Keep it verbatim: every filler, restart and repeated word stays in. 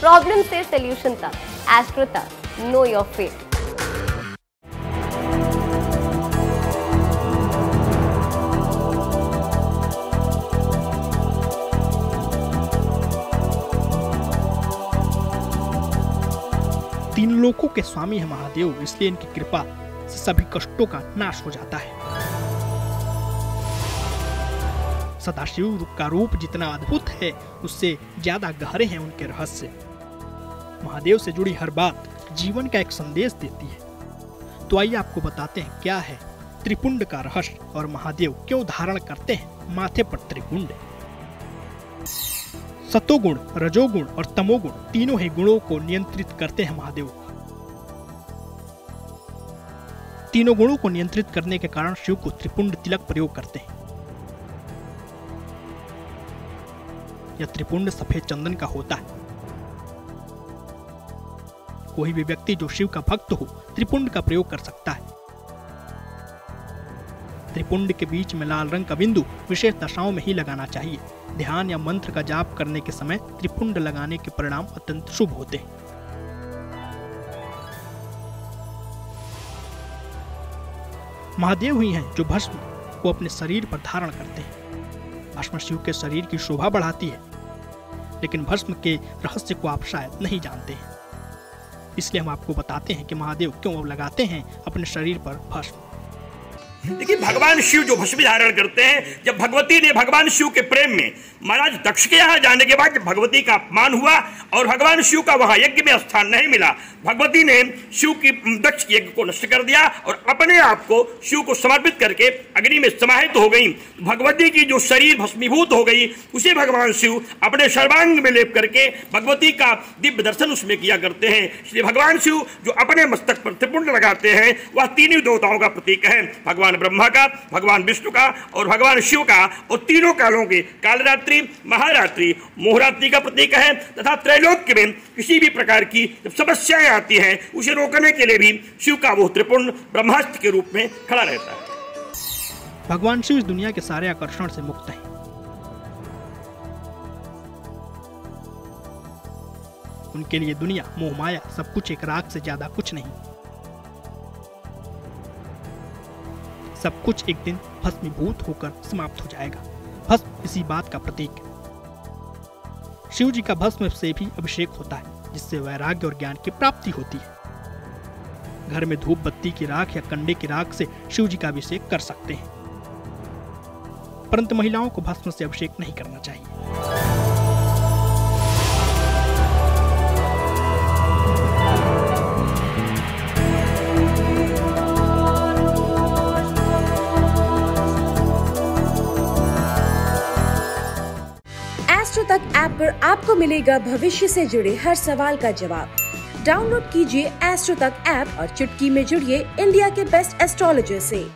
Problem से solution तक, astro तक, नो योर फेट। तीन लोकों के स्वामी है महादेव, इसलिए इनकी कृपा से सभी कष्टों का नाश हो जाता है। सदाशिव का रूप जितना अद्भुत है, उससे ज्यादा गहरे हैं उनके रहस्य। महादेव से जुड़ी हर बात जीवन का एक संदेश देती है। तो आइए आपको बताते हैं क्या है त्रिपुंड का रहस्य और महादेव क्यों धारण करते हैं माथे पर त्रिपुंड। सतोगुण, रजोगुण और तमोगुण तीनों ही गुणों को नियंत्रित करते हैं महादेव। तीनों गुणों को नियंत्रित करने के कारण शिव को त्रिपुंड तिलक प्रयोग करते हैं। यह त्रिपुंड सफेद चंदन का होता है। कोई भी व्यक्ति जो शिव का भक्त हो त्रिपुंड का प्रयोग कर सकता है। त्रिपुंड के बीच में लाल रंग का बिंदु विशेष दशाओं में ही लगाना चाहिए। ध्यान या मंत्र का जाप करने के समय त्रिपुंड लगाने के परिणाम अत्यंत शुभ होते हैं। महादेव ही हैं जो भस्म को अपने शरीर पर धारण करते हैं। भस्म शिव के शरीर की शोभा बढ़ाती है, लेकिन भस्म के रहस्य को आप शायद नहीं जानते हैं। इसलिए हम आपको बताते हैं कि महादेव क्यों लगाते हैं अपने शरीर पर भस्म। देखिए, भगवान शिव जो भस्म धारण करते हैं, जब भगवती ने भगवान शिव के प्रेम में महाराज दक्ष के यहाँ जाने के बाद जब भगवती का अपमान हुआ और भगवान शिव का वहाँ यज्ञ में स्थान नहीं मिला, भगवती ने शिव की दक्ष यज्ञ को नष्ट कर दिया और अपने आप को शिव को समर्पित करके अग्नि में समाहित हो गई। भगवती की जो शरीर भस्मीभूत हो गई, उसे भगवान शिव अपने सर्वांग में लेप करके भगवती का दिव्य दर्शन उसमें किया करते हैं। इसलिए भगवान शिव जो अपने मस्तक पर त्रिपुंड लगाते हैं, वह तीनों देवताओं का प्रतीक है, भगवान ब्रह्मा का, भगवान विष्णु का और भगवान शिव का, और तीनों कालों के कालरात्रि, महारात्रि, मोहरात्रि का प्रतीक है तथा त्रैलोक्य में किसी भी प्रकार की जब समस्याएं आती हैं, उसे रोकने के लिए भी शिव का वो त्रिपुंड ब्रह्मास्त्र के रूप में खड़ा रहता है। भगवान शिव इस दुनिया के सारे आकर्षण से मुक्त हैं। उनके लिए दुनिया, मोहमाया, सब कुछ एक राग से ज्यादा कुछ नहीं। सब कुछ एक दिन भस्मीभूत होकर समाप्त हो जाएगा। भस्म इसी बात का प्रतीक है। शिव जी का भस्म से भी अभिषेक होता है, जिससे वैराग्य और ज्ञान की प्राप्ति होती है। घर में धूप बत्ती की राख या कंडे की राख से शिव जी का अभिषेक कर सकते हैं, परंतु महिलाओं को भस्म से अभिषेक नहीं करना चाहिए। तक ऐप पर आपको मिलेगा भविष्य से जुड़े हर सवाल का जवाब। डाउनलोड कीजिए एस्ट्रो तक ऐप और चुटकी में जुड़िए इंडिया के बेस्ट एस्ट्रोलॉजर से।